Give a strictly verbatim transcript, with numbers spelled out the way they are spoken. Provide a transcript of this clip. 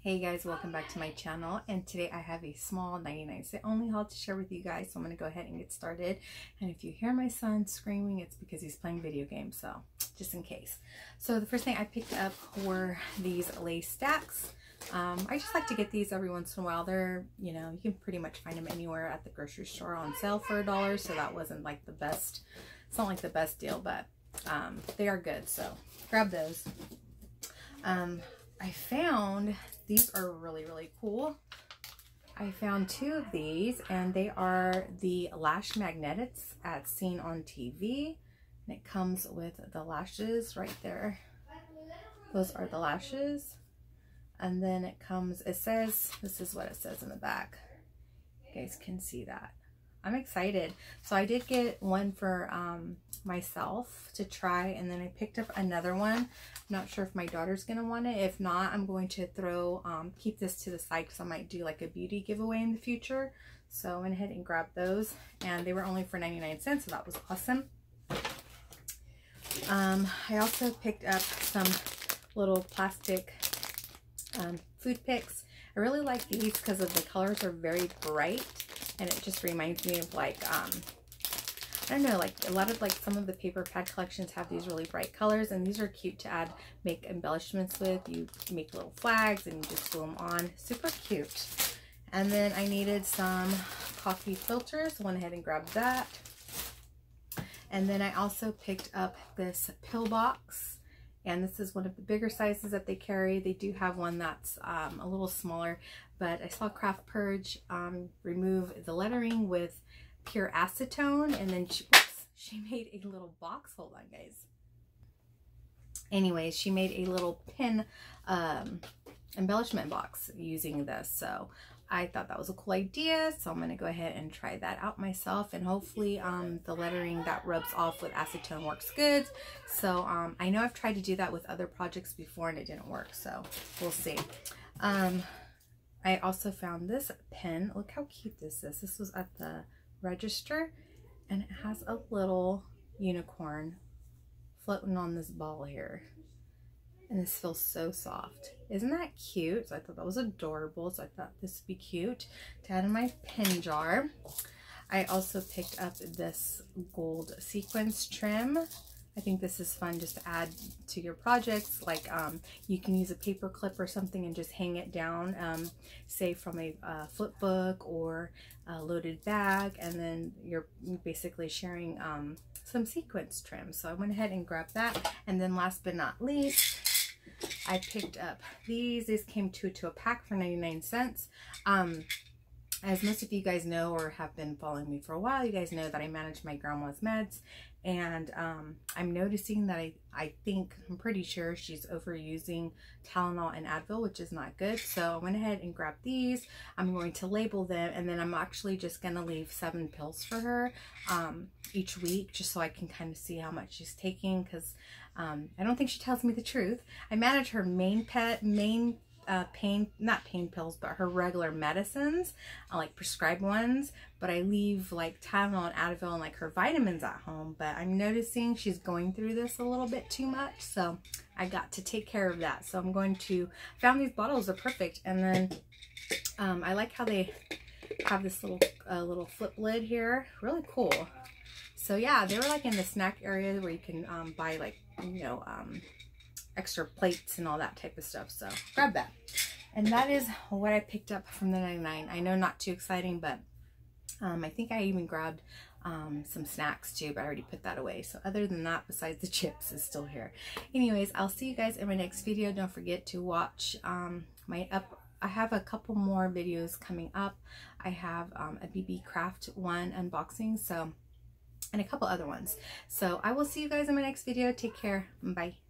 Hey guys, welcome back to my channel, and today I have a small ninety-nine cent only haul to share with you guys, so I'm going to go ahead and get started. And if you hear my son screaming, it's because he's playing video games, so just in case. So the first thing I picked up were these Lay's stacks. Um, I just like to get these every once in a while. They're, you know, you can pretty much find them anywhere at the grocery store on sale for a dollar, so that wasn't like the best, it's not like the best deal, but um, they are good, so grab those. Um, I found these are really, really cool. I found two of these, and they are the Lash Magnetics at Seen on T V. And it comes with the lashes right there. Those are the lashes. And then it comes, it says, this is what it says in the back. You guys can see that. I'm excited. So I did get one for um, myself to try, and then I picked up another one. I'm not sure if my daughter's going to want it. If not, I'm going to throw, um, keep this to the side because I might do like a beauty giveaway in the future. So I went ahead and grabbed those, and they were only for ninety-nine cents, so that was awesome. Um, I also picked up some little plastic um, food picks. I really like these because of the colors are very bright. And it just reminds me of like, um, I don't know, like a lot of like some of the paper pad collections have these really bright colors, and these are cute to add, make embellishments with. You make little flags and you just glue them on. Super cute. And then I needed some coffee filters. Went ahead and grabbed that. And then I also picked up this pill box. And this is one of the bigger sizes that they carry. They do have one that's um, a little smaller, but I saw Craft Purge um, remove the lettering with pure acetone, and then she, whoops, she made a little box. Hold on, guys. Anyways, she made a little pin um, embellishment box using this, so I thought that was a cool idea, so I'm going to go ahead and try that out myself, and hopefully um, the lettering that rubs off with acetone works good. So um, I know I've tried to do that with other projects before and it didn't work, so we'll see. Um, I also found this pen. Look how cute this is. This was at the register, and it has a little unicorn floating on this ball here. And this feels so soft. Isn't that cute? So I thought that was adorable. So I thought this would be cute to add in my pen jar. I also picked up this gold sequence trim. I think this is fun just to add to your projects. Like um, you can use a paper clip or something and just hang it down, um, say from a uh, flip book or a loaded bag. And then you're basically sharing um, some sequence trim. So I went ahead and grabbed that. And then last but not least, I picked up these. These came two to a pack for ninety-nine cents. Um, as most of you guys know, or have been following me for a while, you guys know that I manage my grandma's meds, and um, I'm noticing that I, I think, I'm pretty sure she's overusing Tylenol and Advil, which is not good. So I went ahead and grabbed these. I'm going to label them, and then I'm actually just going to leave seven pills for her um, each week, just so I can kind of see how much she's taking, because Um, I don't think she tells me the truth. I manage her main pet, main uh, pain, not pain pills, but her regular medicines, uh, like prescribed ones, but I leave like Tylenol and Advil and like her vitamins at home, but I'm noticing she's going through this a little bit too much, so I got to take care of that. So I'm going to, I found these bottles are perfect, and then um, I like how they have this little, uh, little flip lid here. Really cool. So yeah, they were like in the snack area where you can um, buy like, you know, um, extra plates and all that type of stuff. So grab that. And that is what I picked up from the ninety-nine. I know, not too exciting, but um, I think I even grabbed um, some snacks too, but I already put that away. So other than that, besides the chips, is still here. Anyways, I'll see you guys in my next video. Don't forget to watch um, my up. I have a couple more videos coming up. I have um, a B B Craft one unboxing, so, and a couple other ones. So I will see you guys in my next video. Take care. Bye.